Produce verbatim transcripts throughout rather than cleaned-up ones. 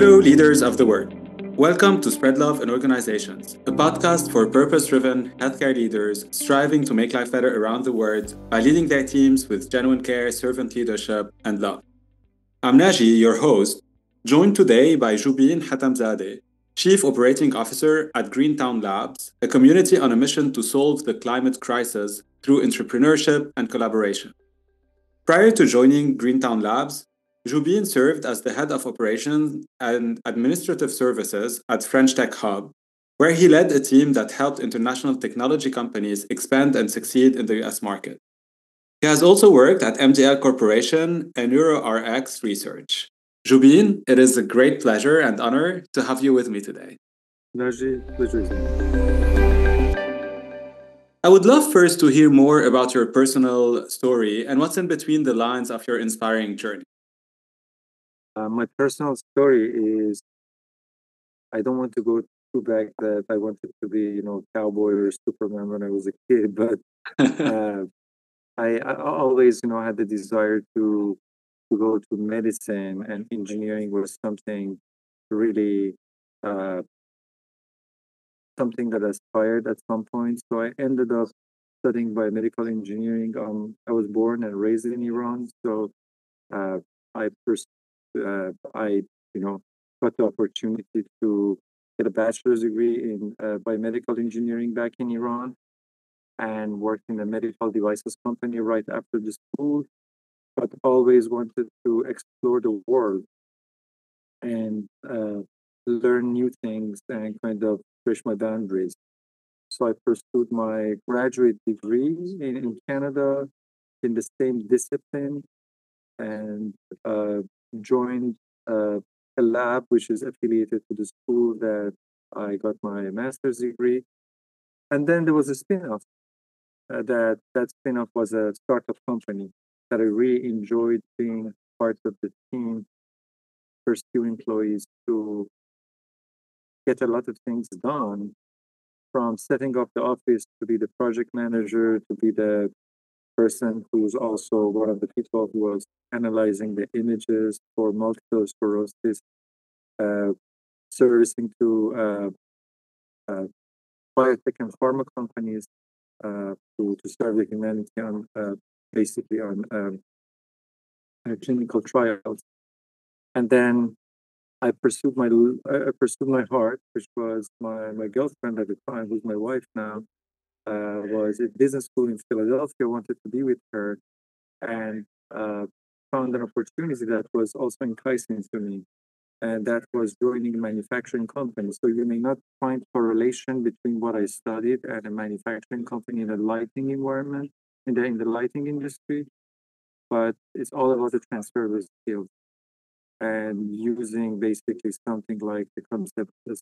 Hello, leaders of the world. Welcome to Spread Love and Organizations, a podcast for purpose-driven healthcare leaders striving to make life better around the world by leading their teams with genuine care, servant leadership, and love. I'm Naji, your host, joined today by Joubin Hatamzadeh, Chief Operating Officer at Greentown Labs, a community on a mission to solve the climate crisis through entrepreneurship and collaboration. Prior to joining Greentown Labs, Joubin served as the head of operations and administrative services at French Tech Hub, where he led a team that helped international technology companies expand and succeed in the U S market. He has also worked at M D L Corporation and NeuroRx Research. Joubin, it is a great pleasure and honor to have you with me today. Naji, pleasure is mine. I would love first to hear more about your personal story and what's in between the lines of your inspiring journey. Uh, my personal story is, I don't want to go too back that I wanted to be, you know, cowboy or Superman when I was a kid, but uh, I, I always, you know, had the desire to to go to medicine, and engineering was something really, uh, something that aspired at some point. So I ended up studying biomedical engineering. Um, I was born and raised in Iran, so uh, I pursued Uh, I, you know, got the opportunity to get a bachelor's degree in uh, biomedical engineering back in Iran, and worked in a medical devices company right after the school, but always wanted to explore the world and uh, learn new things and kind of push my boundaries. So I pursued my graduate degree in, in Canada in the same discipline, and uh, joined uh, a lab which is affiliated to the school that I got my master's degree. And then there was a spin-off. Uh, that that spin-off was a startup company that I really enjoyed being part of the team, pursue employees to get a lot of things done, from setting up the office to be the project manager, to be the person who was also one of the people who was analyzing the images for multiple sclerosis, uh, servicing to uh, uh, biotech and pharma companies uh, to, to serve the humanity on uh, basically on um, clinical trials. And then I pursued my I pursued my heart, which was my, my girlfriend at the time, who's my wife now. Uh, was at business school in Philadelphia, wanted to be with her, and uh, found an opportunity that was also enticing to me, and that was joining a manufacturing company. So you may not find correlation between what I studied and a manufacturing company in the lighting environment, in the, in the lighting industry, but it's all about the transferable skills and using basically something like the concept of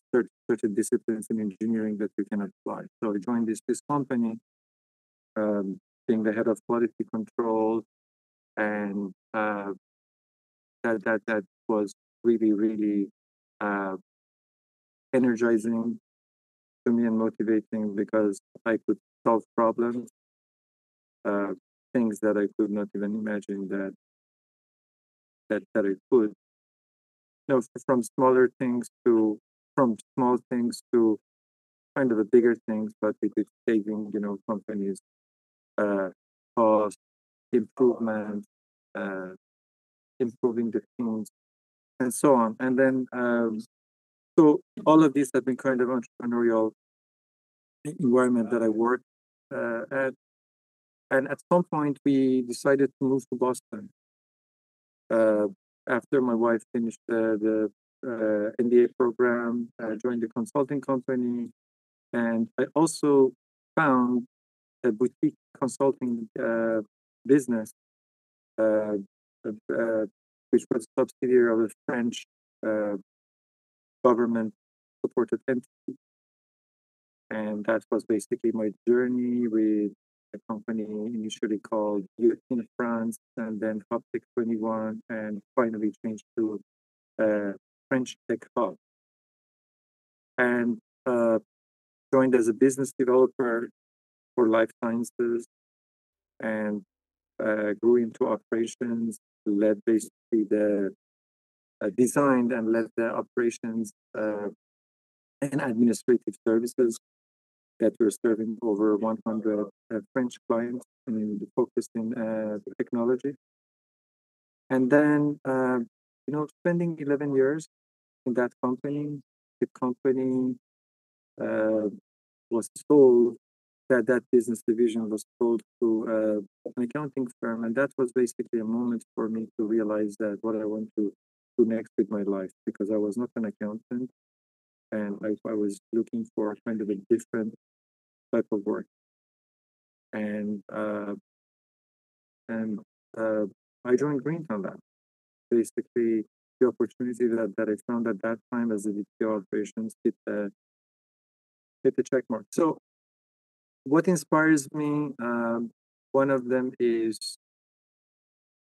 certain disciplines in engineering that you can apply. So I joined this, this company, um, being the head of quality control, and uh, that, that, that was really, really uh, energizing to me and motivating, because I could solve problems, uh, things that I could not even imagine that, that, that I could. No, from smaller things to from small things to kind of the bigger things, but it is saving, you know, companies, uh, cost, improvement, uh, improving the teams, and so on. And then, um, so all of these have been kind of entrepreneurial environment that I worked uh, at. And at some point, we decided to move to Boston. Uh, After my wife finished uh, the uh, M B A program, I joined a consulting company, and I also found a boutique consulting uh, business, uh, uh, which was a subsidiary of a French uh, government-supported entity. And that was basically my journey with a company initially called Youth in France, and then Hub Tech twenty-one, and finally changed to uh, French Tech Hub. And uh, joined as a business developer for life sciences, and uh, grew into operations, led basically the uh, designed and led the operations uh, and administrative services that we're serving over one hundred uh, French clients in the focus in uh, technology. And then, uh, you know, spending eleven years in that company, the company uh, was sold, that that business division was sold to uh, an accounting firm. And that was basically a moment for me to realize that what I want to do next with my life, because I was not an accountant. And I, I was looking for kind of a different type of work. And uh, and uh, I joined Greentown Labs. Basically, the opportunity that, that I found at that time as a V P operations hit the, hit the check mark. So what inspires me, um, one of them is,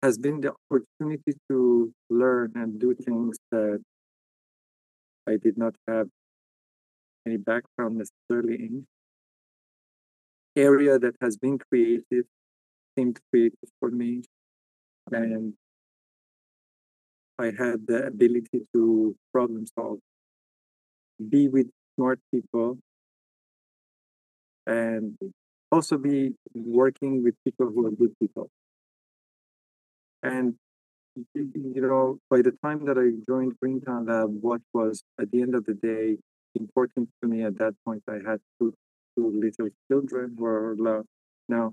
has been the opportunity to learn and do things that I did not have any background necessarily in. Area that has been creative, seemed creative for me. And I had the ability to problem solve, be with smart people, and also be working with people who are good people. And you know, by the time that I joined Greentown Lab, what was at the end of the day important to me at that point, I had two, two little children who are now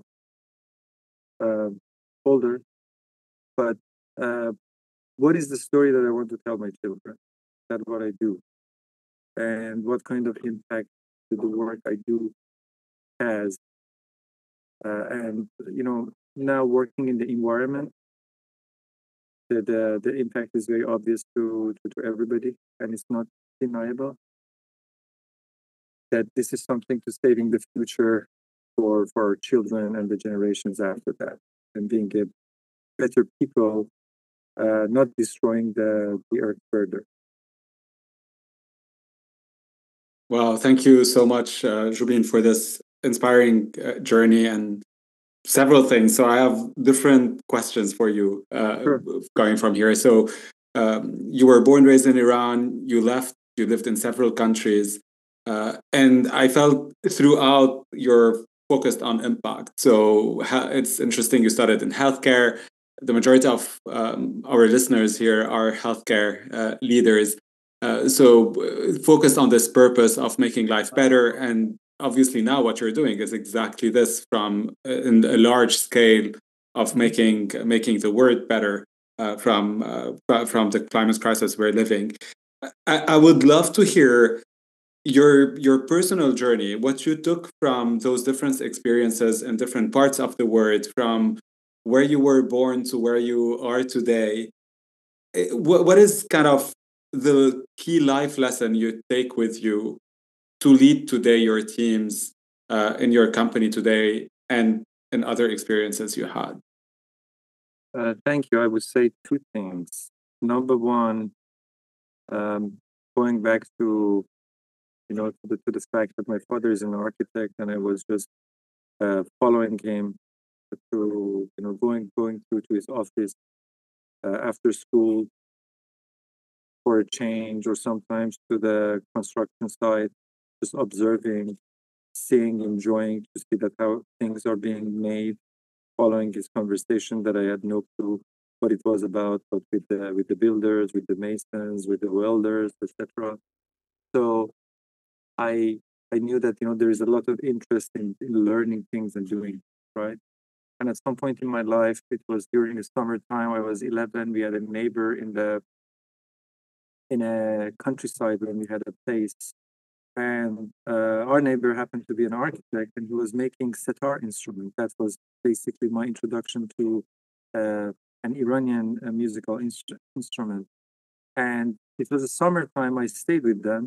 uh, older. But uh, what is the story that I want to tell my children? That's what I do. And what kind of impact did the work I do has? Uh, and, you know, now working in the environment, The, the, the impact is very obvious to, to, to everybody, and it's not deniable that this is something to saving the future for, for our children and the generations after that, and being a better people, uh, not destroying the, the earth further. Wow, thank you so much, uh, Joubin, for this inspiring uh, journey and several things. So I have different questions for you uh, sure. going from here. So um, you were born, raised in Iran. You left. You lived in several countries, uh, and I felt throughout you're focused on impact. So it's interesting. You started in healthcare. The majority of um, our listeners here are healthcare uh, leaders. Uh, so focused on this purpose of making life better. And obviously now what you're doing is exactly this, from uh, in a large scale of making making the world better uh, from uh, from the climate crisis we're living. I, I would love to hear your your personal journey, what you took from those different experiences in different parts of the world, from where you were born to where you are today. What, what is kind of the key life lesson you take with you to lead today your teams uh, in your company today and in other experiences you had? Uh, thank you. I would say two things. Number one, um, going back to, you know, to the, to the fact that my father is an architect, and I was just uh, following him to, you know, going going through to his office uh, after school for a change, or sometimes to the construction site. Just observing, seeing, enjoying, to see that how things are being made, following his conversation that I had no clue what it was about, but with the with the builders, with the masons, with the welders, et cetera. So I I knew that, you know, there is a lot of interest in, in learning things and doing, right? And at some point in my life, it was during the summertime, I was eleven, we had a neighbor in the in a countryside when we had a place. And uh, our neighbor happened to be an architect, and he was making sitar instruments. That was basically my introduction to uh, an Iranian uh, musical instru instrument. And it was a summertime. I stayed with them,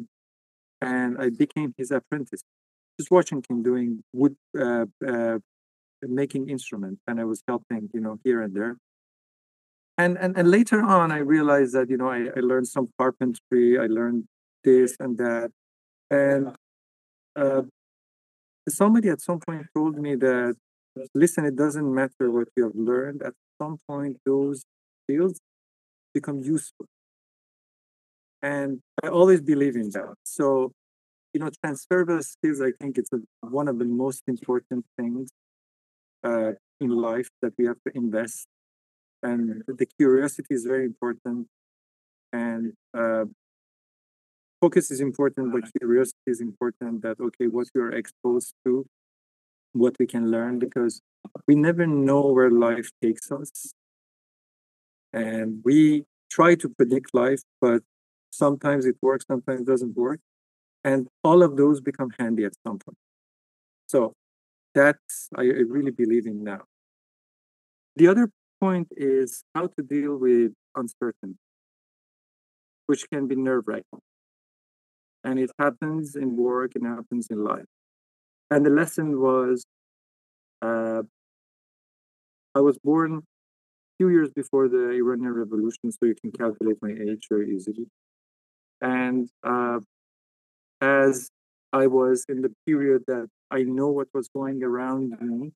and I became his apprentice. Just watching him doing wood, uh, uh, making instruments, and I was helping, you know, here and there. And and and later on, I realized that, you know, I, I learned some carpentry. I learned this and that. And uh, somebody at some point told me that, listen, it doesn't matter what you have learned. At some point, those skills become useful. And I always believe in that. So, you know, transferable skills, I think it's a, one of the most important things uh, in life that we have to invest. And the curiosity is very important. And uh, focus is important, but curiosity is important, that, okay, what you're exposed to, what we can learn, because we never know where life takes us. And we try to predict life, but sometimes it works, sometimes it doesn't work. And all of those become handy at some point. So that's, I, I really believe in now. The other point is how to deal with uncertainty, which can be nerve-wracking. And it happens in work, it happens in life. And the lesson was, uh, I was born few years before the Iranian Revolution, so you can calculate my age very easily. And uh, as I was in the period that I know what was going around me,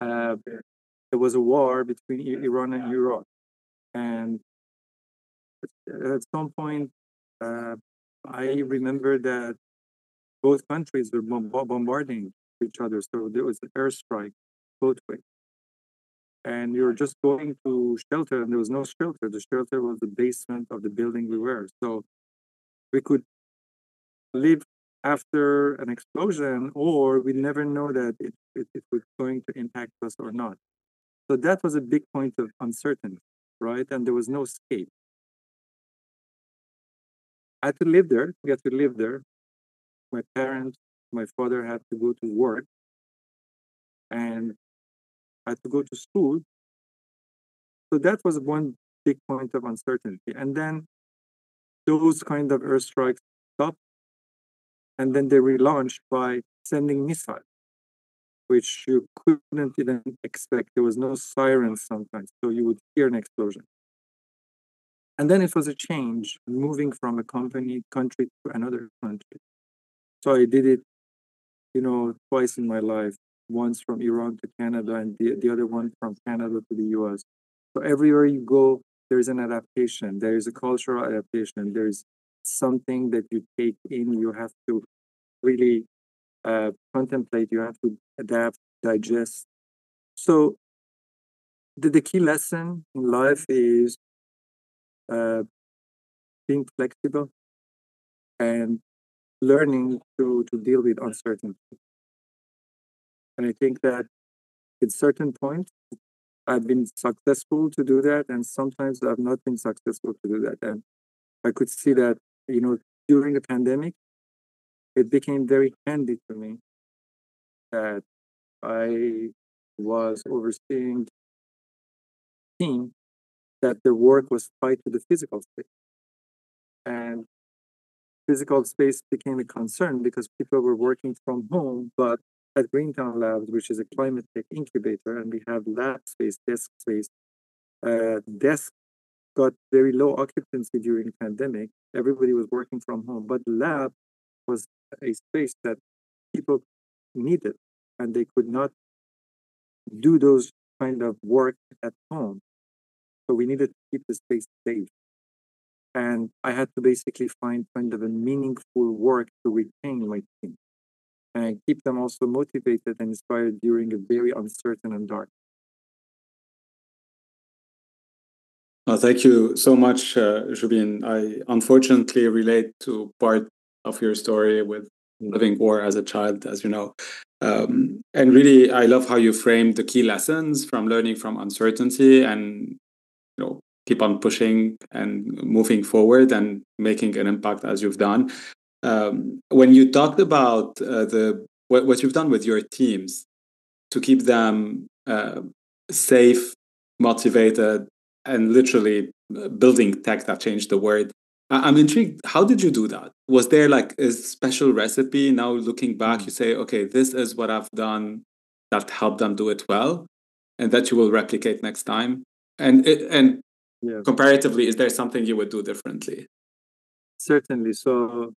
uh, there was a war between Iran and Iraq. And at some point, uh, I remember that both countries were bombarding each other, so there was an airstrike both ways. And we were just going to shelter, and there was no shelter. The shelter was the basement of the building we were. So we could live after an explosion, or we never know that it, it, it was going to impact us or not. So that was a big point of uncertainty, right? And there was no escape. I had to live there. We had to live there. My parents, my father had to go to work. And I had to go to school. So that was one big point of uncertainty. And then those kind of airstrikes stopped. And then they relaunched by sending missiles, which you couldn't even expect. There was no sirens sometimes. So you would hear an explosion. And then it was a change, moving from a company country to another country. So I did it, you know, twice in my life. Once from Iran to Canada, and the, the other one from Canada to the U S. So everywhere you go, there's an adaptation. There is a cultural adaptation. There's something that you take in. You have to really uh, contemplate. You have to adapt, digest. So the, the key lesson in life is uh, being flexible and learning to, to deal with uncertainty. And I think that at certain points, I've been successful to do that. And sometimes I've not been successful to do that. And I could see that, you know, during the pandemic, it became very handy to me that I was overseeing a team that the work was tied to the physical space. And physical space became a concern because people were working from home, but at Greentown Labs, which is a climate tech incubator, and we have lab space, desk space. Uh, desk got very low occupancy during the pandemic. Everybody was working from home, but lab was a space that people needed, and they could not do those kind of work at home. So we needed to keep the space safe. And I had to basically find kind of a meaningful work to retain my team. And keep them also motivated and inspired during a very uncertain and dark. Well, thank you so much, uh, Joubin. I unfortunately relate to part of your story with living war as a child, as you know. Um, and really, I love how you framed the key lessons from learning from uncertainty and, you know, keep on pushing and moving forward and making an impact as you've done. Um, when you talked about uh, the what, what you've done with your teams to keep them uh, safe, motivated, and literally building tech that changed the world, I- I'm intrigued. How did you do that? Was there like a special recipe? Now looking back, you say, okay, this is what I've done that helped them do it well, and that you will replicate next time. And it, and yeah. Comparatively, is there something you would do differently? Certainly. So.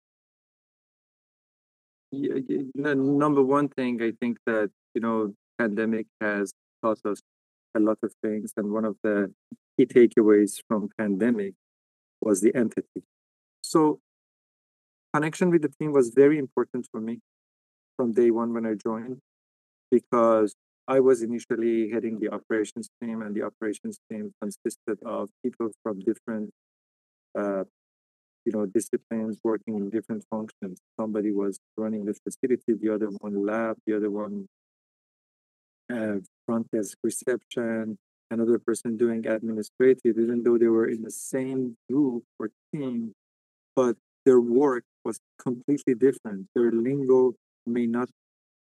Number one thing, I think that, you know, pandemic has taught us a lot of things. And one of the key takeaways from pandemic was the empathy. So connection with the team was very important for me from day one when I joined, because I was initially heading the operations team, and the operations team consisted of people from different uh, you know, disciplines working in different functions. Somebody was running the facility, the other one lab, the other one uh, front desk reception, another person doing administrative, even though they were in the same group or team, but their work was completely different. Their lingo may not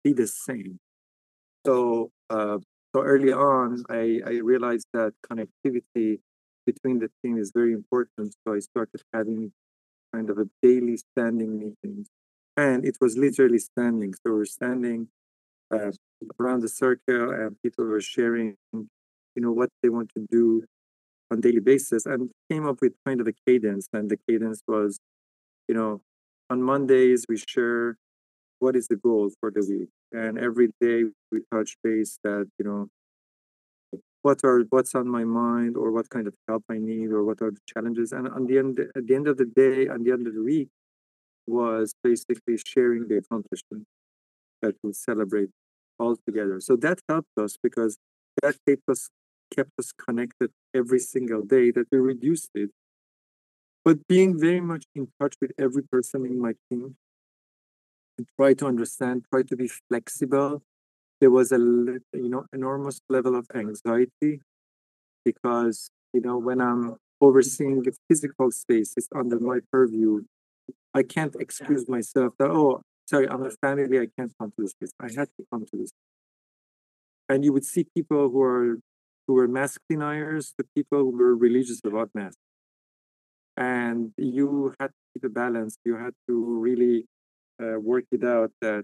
be the same. So, uh, so early on, I, I realized that connectivity between the team is very important. So I started having kind of a daily standing meeting, and it was literally standing. So we're standing uh, around the circle, and people were sharing, you know, what they want to do on a daily basis, and came up with kind of a cadence. And the cadence was, you know, on Mondays we share what is the goal for the week, and every day we touch base that, you know, what are what's on my mind, or what kind of help I need, or what are the challenges. And on the end, at the end of the day, at the end of the week, was basically sharing the accomplishment that we celebrate all together. So that helped us, because that kept us kept us connected every single day, that we reduced it. But being very much in touch with every person in my team, and try to understand, try to be flexible. There was a you know enormous level of anxiety, because you know when I'm overseeing the physical space, it's under my purview. I can't excuse myself that, oh, sorry, I'm a family, I can't come to this place. I had to come to this. And you would see people who are who were mask deniers to people who were religious about masks. And you had to keep a balance. You had to really Uh, work it out that,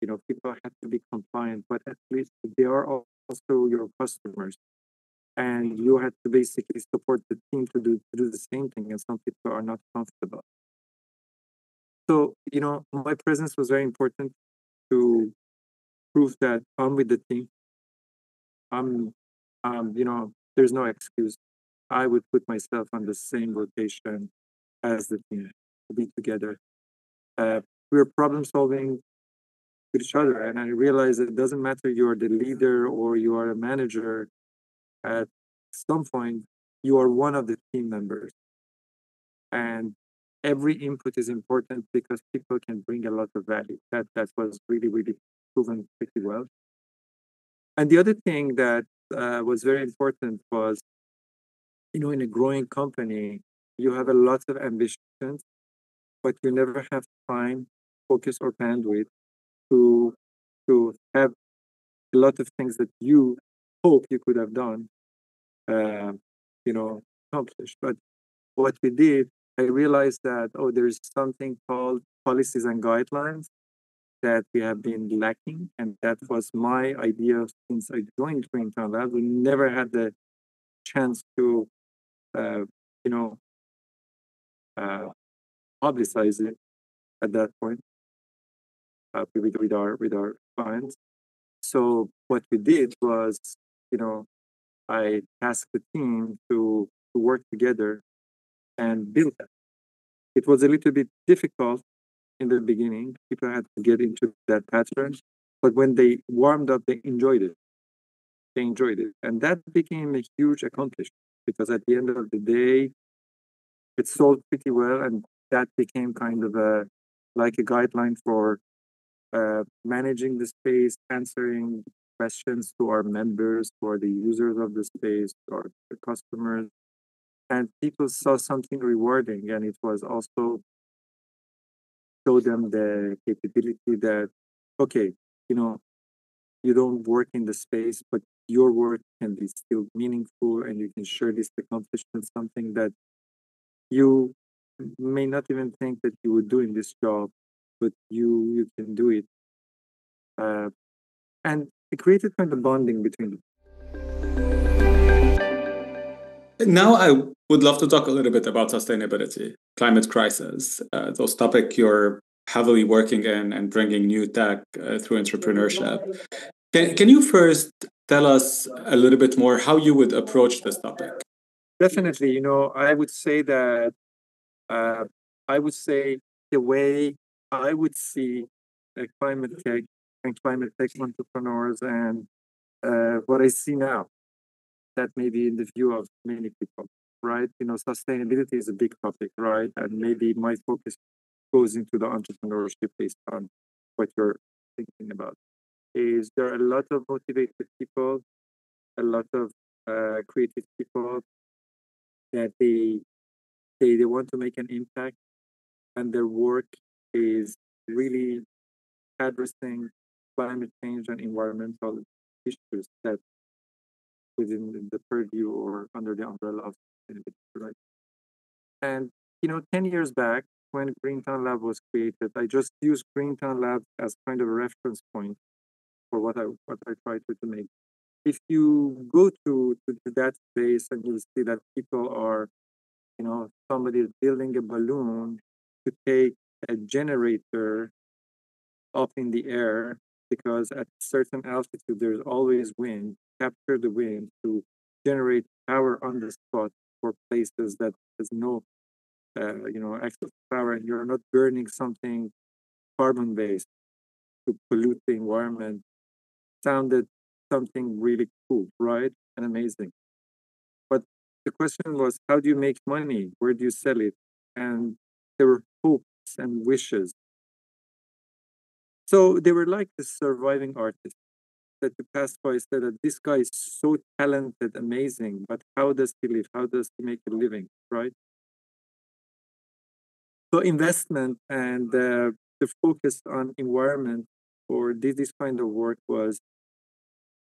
you know, people have to be compliant, but at least they are also your customers, and you have to basically support the team to do to do the same thing. And some people are not comfortable. So, you know, my presence was very important to prove that I'm with the team. I'm, um, you know, there's no excuse. I would put myself on the same location as the team to be together. Uh, we were problem solving with each other, and I realized that it doesn't matter you are the leader or you are a manager. At some point, you are one of the team members, and every input is important, because people can bring a lot of value. That that was really really proven pretty well. And the other thing that uh, was very important was, you know, in a growing company, you have a lot of ambitions, but you never have time, focus, or bandwidth to to have a lot of things that you hope you could have done, uh, you know, accomplished. But what we did, I realized that, oh, there's something called policies and guidelines that we have been lacking. And that was my idea since I joined Greentown Labs. We never had the chance to, uh, you know, uh, publicize it at that point uh, with, with our with our clients. So what we did was, you know, I tasked the team to, to work together and build that. It was a little bit difficult in the beginning. People had to get into that pattern, but when they warmed up, they enjoyed it. They enjoyed it, and that became a huge accomplishment, because at the end of the day, it sold pretty well. And that became kind of a like a guideline for uh, managing the space, answering questions to our members, for the users of the space, or the customers. And people saw something rewarding, and it was also show them the capability that, okay, you know, you don't work in the space, but your work can be still meaningful, and you can share this accomplishment, something that you may not even think that you would do in this job, but you you can do it. Uh, and it created kind of bonding between them. Now I would love to talk a little bit about sustainability, climate crisis, uh, those topics you're heavily working in and bringing new tech uh, through entrepreneurship. Can, can you first tell us a little bit more how you would approach this topic? Definitely, you know, I would say that uh, I would say the way I would see uh, climate tech and climate tech entrepreneurs and uh, what I see now, that may be in the view of many people, right? You know, sustainability is a big topic, right? And maybe my focus goes into the entrepreneurship based on what you're thinking about. Is there are a lot of motivated people, a lot of uh, creative people that they, they they want to make an impact, and their work is really addressing climate change and environmental issues that within the purview or under the umbrella of sustainability, right? And you know, ten years back when Greentown Lab was created, I just used Greentown Lab as kind of a reference point for what I what I try to, to make. If you go to, to that space and you see that people are, you know, somebody is building a balloon to take a generator up in the air because at certain altitude there's always wind, capture the wind to generate power on the spot for places that has no, uh, you know, access to power, and you're not burning something carbon-based to pollute the environment. Sounded something really cool, right? And amazing. But the question was, how do you make money? Where do you sell it? And there were hopes and wishes. So they were like the surviving artists that you passed by said that this guy is so talented, amazing, but how does he live? How does he make a living, right? So investment and uh, the focus on environment or did this kind of work was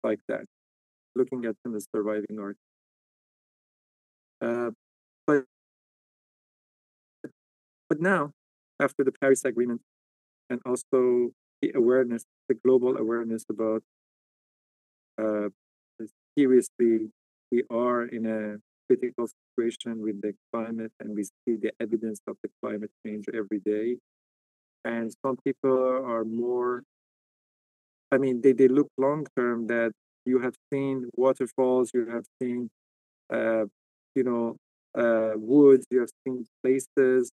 like that, looking at them as surviving art. Uh, but, but now, after the Paris Agreement, and also the awareness, the global awareness about uh, seriously, we are in a critical situation with the climate, and we see the evidence of the climate change every day. And some people are more, I mean, they, they look long-term, that you have seen waterfalls, you have seen, uh, you know, uh, woods, you have seen places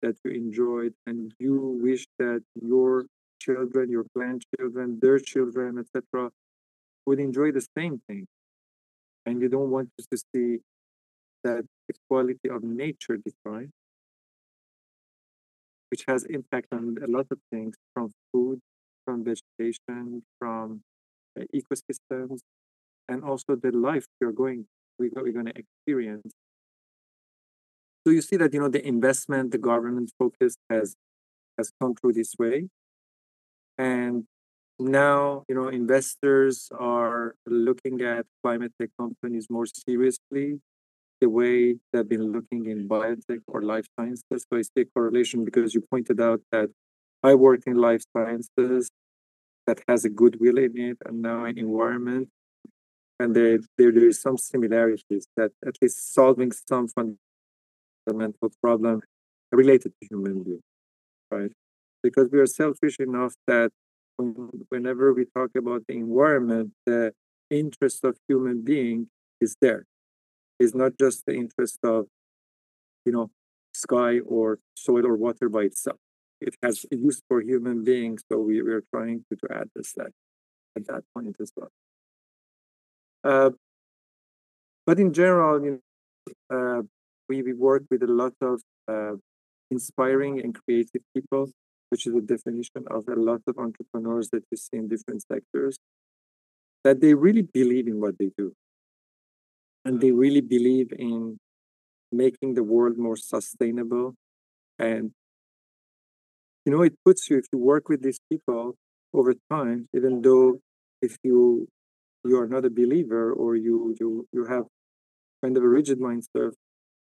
that you enjoyed, and you wish that your children, your grandchildren, their children, et cetera, would enjoy the same thing. And you don't want to see that the quality of nature decline, which has impact on a lot of things, from food, from vegetation, from uh, ecosystems, and also the life you're going, we, we're going to experience. So you see that, you know, the investment, the government focus has has come through this way, and now, you know, investors are looking at climate tech companies more seriously, the way they've been looking in biotech or life sciences. So I see a correlation because you pointed out that I work in life sciences that has a goodwill in it, and now in environment. And there, there, there is some similarities that at least solving some fundamental problem related to human being, right? Because we are selfish enough that whenever we talk about the environment, the interest of human being is there. It's not just the interest of, you know, sky or soil or water by itself. It has a use for human beings, so we, we are trying to, to address that at that point as well. Uh, but in general, you know, uh, we, we work with a lot of uh, inspiring and creative people, which is the definition of a lot of entrepreneurs that you see in different sectors, that they really believe in what they do. And they really believe in making the world more sustainable. And you know, it puts you, if you work with these people over time, even though if you you are not a believer or you you you have kind of a rigid mindset,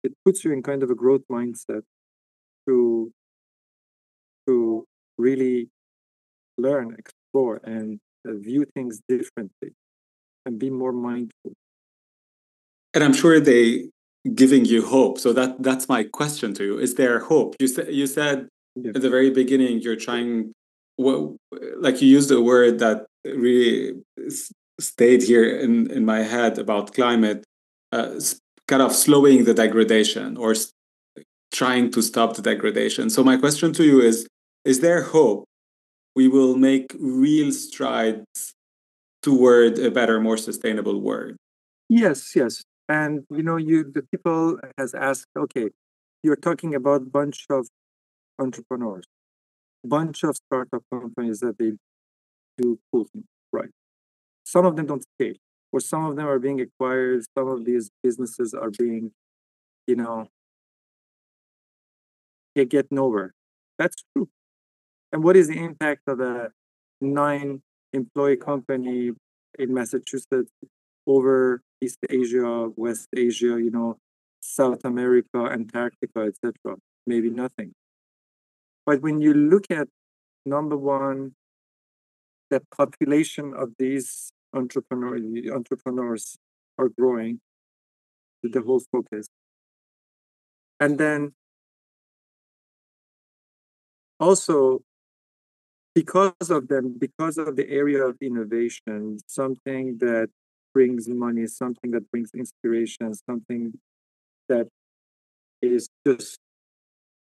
it puts you in kind of a growth mindset to to really learn, explore, and view things differently, and be more mindful. And I'm sure they giving you hope. So that that's my question to you: is there hope? You said you said. At the very beginning, you're trying, well, like you used a word that really stayed here in, in my head about climate, uh, kind of slowing the degradation or st- trying to stop the degradation. So my question to you is, is there hope we will make real strides toward a better, more sustainable world? Yes, yes. And, you know, you the people has asked, okay, you're talking about a bunch of entrepreneurs, bunch of startup companies that they do cool things, right? Some of them don't scale, or some of them are being acquired. Some of these businesses are being, you know, they get nowhere. That's true. And what is the impact of a nine-employee company in Massachusetts over East Asia, West Asia, you know, South America, Antarctica, et cetera? Maybe nothing. But when you look at, number one, the population of these entrepreneurs, entrepreneurs are growing, the whole focus. And then also, because of them, because of the area of innovation, something that brings money, something that brings inspiration, something that is just,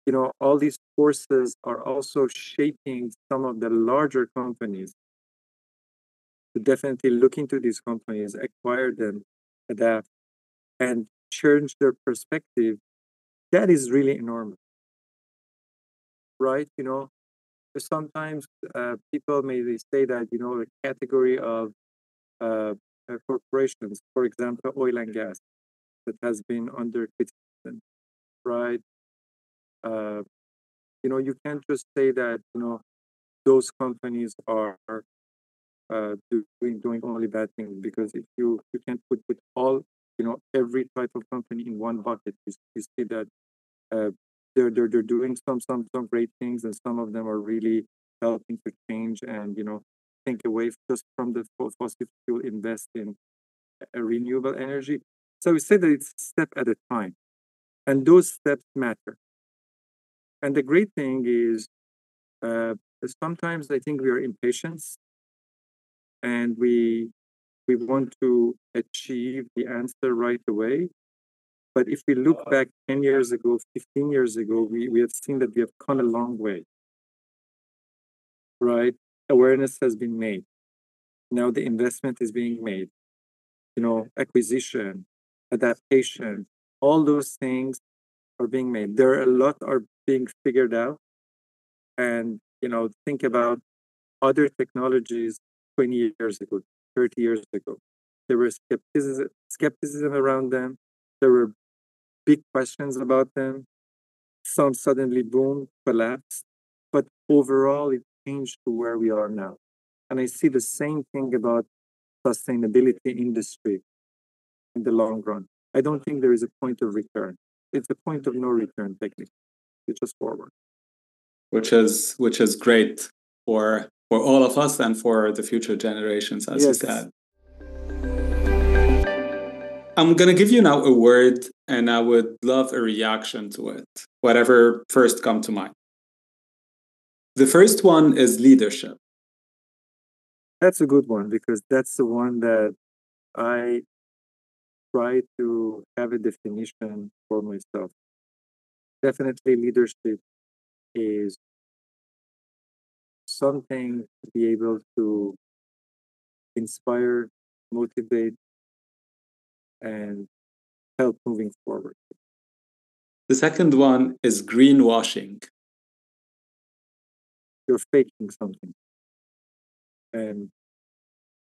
you know, all these forces are also shaping some of the larger companies to definitely look into these companies, acquire them, adapt, and change their perspective. That is really enormous, right? You know, sometimes uh, people may say that, you know, the category of uh, corporations, for example, oil and gas, that has been under criticism, right? Uh, you know, you can't just say that, you know, those companies are uh, doing doing only bad things, because if you, you can't put, put all, you know, every type of company in one bucket, you, you see that uh, they're, they're they're doing some some some great things, and some of them are really helping to change and, you know, think away just from the fossil fuel, invest in a renewable energy. So we say that it's step at a time, and those steps matter. And the great thing is, uh, sometimes I think we are impatient, and we we want to achieve the answer right away. But if we look back ten years ago, fifteen years ago, we, we have seen that we have come a long way, right? Awareness has been made. Now the investment is being made. You know, acquisition, adaptation, all those things are being made. There are a lot are being figured out, and, you know, think about other technologies twenty years ago, thirty years ago. There was skepticism, skepticism around them. There were big questions about them. Some suddenly boom, collapsed. But overall, it changed to where we are now. And I see the same thing about sustainability industry in the long run. I don't think there is a point of return. It's a point of no return, technically. It's just forward. Which is which is great for for all of us and for the future generations, as yes. you said. I'm going to give you now a word, and I would love a reaction to it, whatever first comes to mind. The first one is leadership. That's a good one, because that's the one that I try to have a definition for myself. Definitely, leadership is something to be able to inspire, motivate, and help moving forward. The second one is greenwashing. You're faking something. And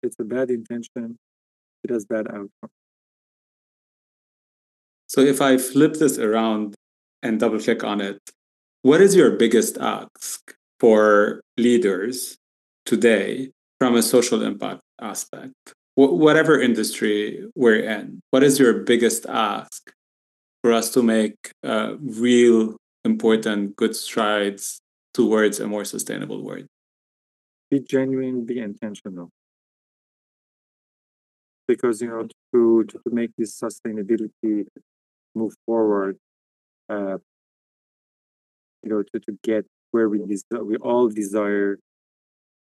it's a bad intention. It has bad outcome. So if I flip this around and double click on it, what is your biggest ask for leaders today from a social impact aspect? Wh- whatever industry we're in, what is your biggest ask for us to make uh, real, important, good strides towards a more sustainable world? Be genuine, be intentional. Because, you know, to, to make this sustainability move forward, Uh, you know, to, to get where we des- we all desire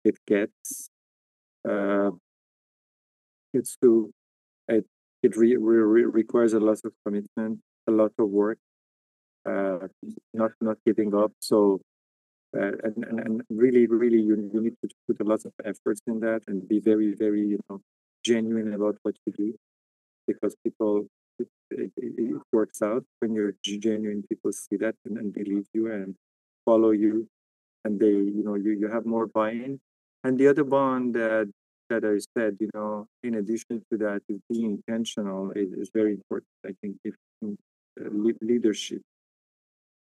it gets. Uh, it's to uh, it re- re- requires a lot of commitment, a lot of work, uh, not not giving up. So, uh, and, and and really, really, you you need to put a lot of efforts in that and be very, very, you know, genuine about what you do, because people, it, it, it works out when you're genuine. People see that and, and believe you and follow you, and they, you know, you, you have more buy-in. And the other bond that that I said, you know, in addition to that, is being intentional is, is very important. I think if in, uh, le- leadership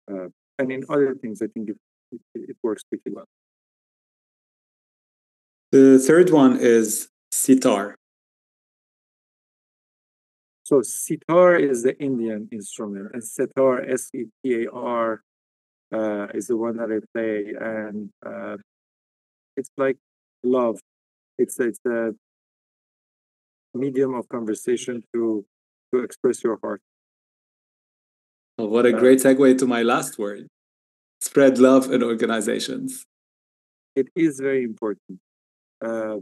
uh, and in other things, I think it, it, it works pretty well. The third one is sitar. So sitar is the Indian instrument, and sitar, S E T A R, uh, is the one that I play, and uh, it's like love. It's it's a medium of conversation to to express your heart. Oh, what a great segue to my last word: spread love and organizations. It is very important. Uh,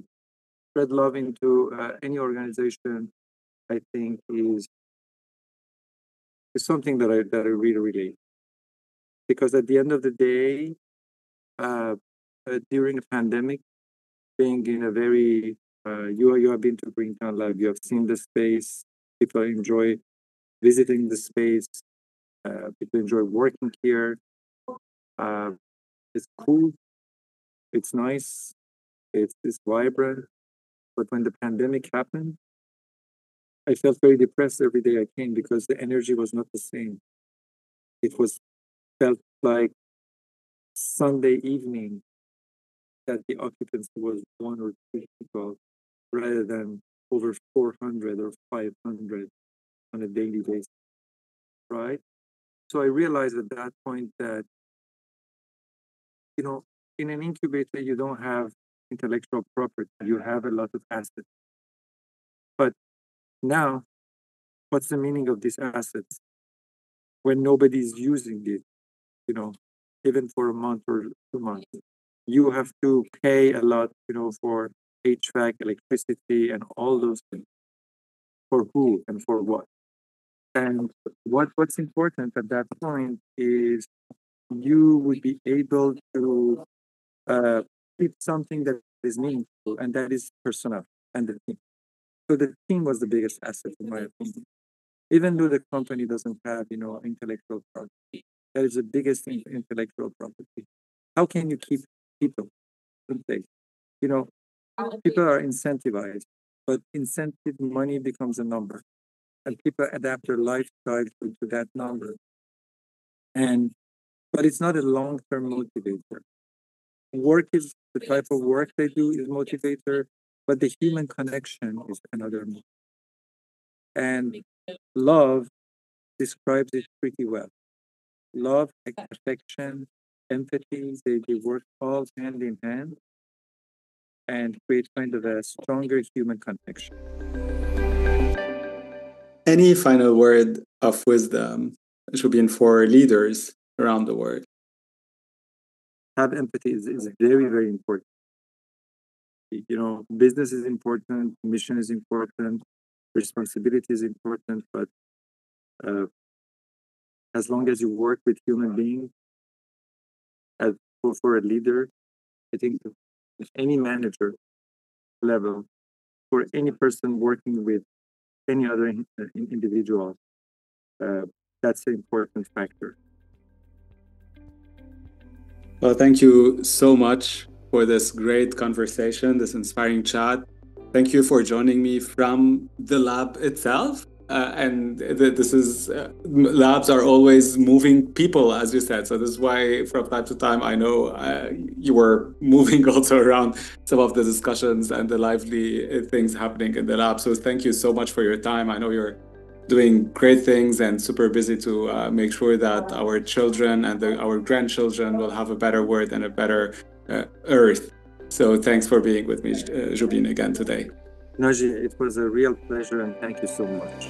spread love into uh, any organization, I think, is is something that I that I really relate. Because at the end of the day, uh, uh, during a pandemic, being in a very, uh, you you have been to Greentown Labs, you have seen the space, people enjoy visiting the space, uh, people enjoy working here. Uh, it's cool, it's nice, it's, it's vibrant. But when the pandemic happened, I felt very depressed every day I came because the energy was not the same. It was felt like Sunday evening, that the occupancy was one or two people rather than over four hundred or five hundred on a daily basis, right? So I realized at that point that, you know, in an incubator, you don't have intellectual property. You have a lot of assets. But now, what's the meaning of these assets when nobody's using it, you know, even for a month or two months? You have to pay a lot, you know, for H V A C, electricity, and all those things. For who and for what? And what what's important at that point is you would be able to uh, keep something that is meaningful, and that is personnel and the team. So the team was the biggest asset, in my opinion. Even though the company doesn't have, you know, intellectual property, that is the biggest intellectual property. How can you keep people? You know, people are incentivized, but incentive money becomes a number, and people adapt their lifestyle to, to that number. And but it's not a long-term motivator. Work is the type of work they do is motivator, but the human connection is another motivator. And love describes it pretty well. Love, affection, empathy, they, they work all hand in hand and create kind of a stronger human connection. Any final word of wisdom, Joubin, for leaders around the world? Have empathy is, is very, very important. You know, business is important, mission is important, responsibility is important, but uh, as long as you work with human beings, As for, for a leader, I think any manager level, for any person working with any other in, in, individual, uh, that's an important factor. Well, thank you so much for this great conversation, this inspiring chat. Thank you for joining me from the lab itself. Uh, and th- this is, uh, labs are always moving people, as you said. So this is why from time to time, I know uh, you were moving also around some of the discussions and the lively things happening in the lab. So thank you so much for your time. I know you're doing great things and super busy to uh, make sure that our children and the, our grandchildren will have a better world and a better uh, earth. So thanks for being with me, uh, Joubin, again today. Naji, it was a real pleasure, and thank you so much.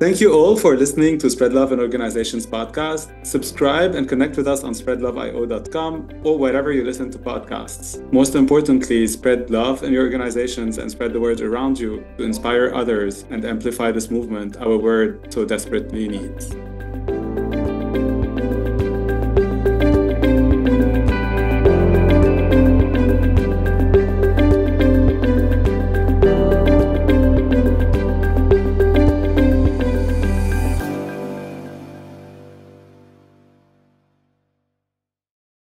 Thank you all for listening to Spread Love and Organizations podcast. Subscribe and connect with us on spread love io dot com or wherever you listen to podcasts. Most importantly, spread love in your organizations and spread the word around you to inspire others and amplify this movement our world so desperately needs.